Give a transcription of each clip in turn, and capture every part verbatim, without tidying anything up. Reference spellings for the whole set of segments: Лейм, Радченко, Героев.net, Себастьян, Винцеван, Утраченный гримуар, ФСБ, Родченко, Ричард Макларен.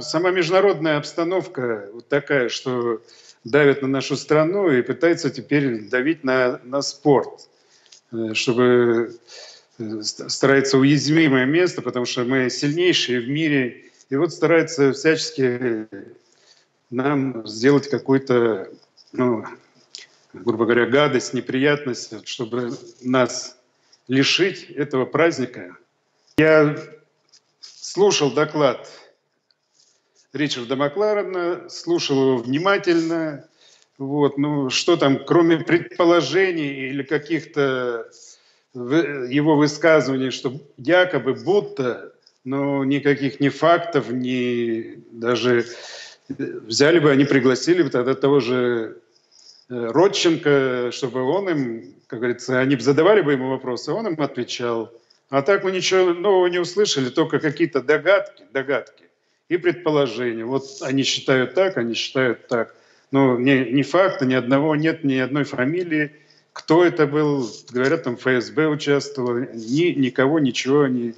Сама международная обстановка вот такая, что давит на нашу страну и пытается теперь давить на, на спорт, чтобы старается уязвимое место, потому что мы сильнейшие в мире. И вот старается всячески нам сделать какую-то, ну, грубо говоря, гадость, неприятность, чтобы нас лишить этого праздника. Я слушал доклад Ричарда Макларена, слушал его внимательно. Вот, ну, что там, кроме предположений или каких-то его высказываний, что якобы, будто, но никаких ни фактов, ни даже взяли бы, они пригласили бы тогда того же Родченко, чтобы он им, как говорится, они задавали бы ему вопросы, он им отвечал. А так мы ничего нового не услышали, только какие-то догадки, догадки. И предположения. Вот они считают так, они считают так. Но ни, ни факта, ни одного, нет ни одной фамилии. Кто это был? Говорят, там ФСБ участвовал. Ни, никого, ничего. Ни...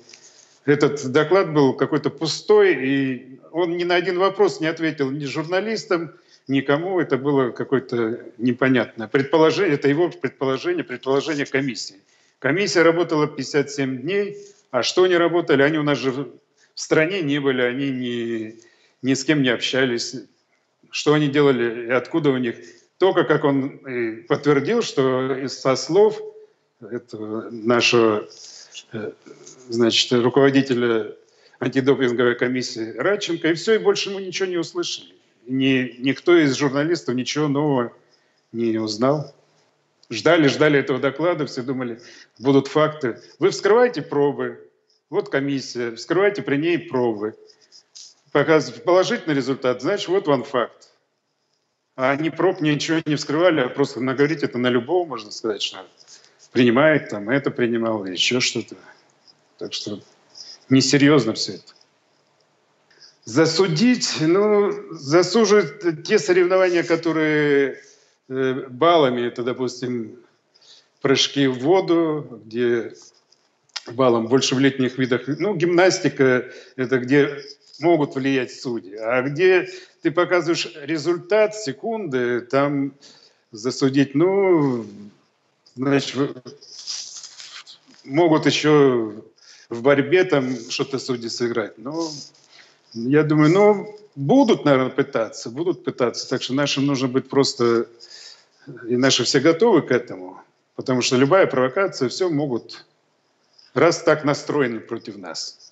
Этот доклад был какой-то пустой, и он ни на один вопрос не ответил ни журналистам, никому. Это было какое-то непонятное предположение. Это его предположение, предположение комиссии. Комиссия работала пятьдесят семь дней, а что они работали? Они у нас же... В стране не были, они ни, ни с кем не общались, что они делали и откуда у них. Только как он подтвердил, что со слов этого нашего, значит, руководителя антидопинговой комиссии Радченко, и все, и больше мы ничего не услышали. Ни, никто из журналистов ничего нового не узнал. Ждали, ждали этого доклада, все думали, будут факты. Вы вскрываете пробы. Вот комиссия, вскрывайте при ней пробы. Показывает положительный результат, значит, вот вам факт. А они проб ничего не вскрывали, а просто наговорить это на любого, можно сказать, что принимает, там, это принимал, еще что-то. Так что несерьезно все это. Засудить, ну, засуживают те соревнования, которые баллами, это, допустим, прыжки в воду, где... баллом больше в летних видах. Ну, гимнастика — это где могут влиять судьи. А где ты показываешь результат, секунды, там засудить, ну, значит, могут еще в борьбе там что-то судьи сыграть. Но я думаю, ну, будут, наверное, пытаться, будут пытаться. Так что нашим нужно быть просто... И наши все готовы к этому. Потому что любая провокация, все могут... раз так настроены против нас.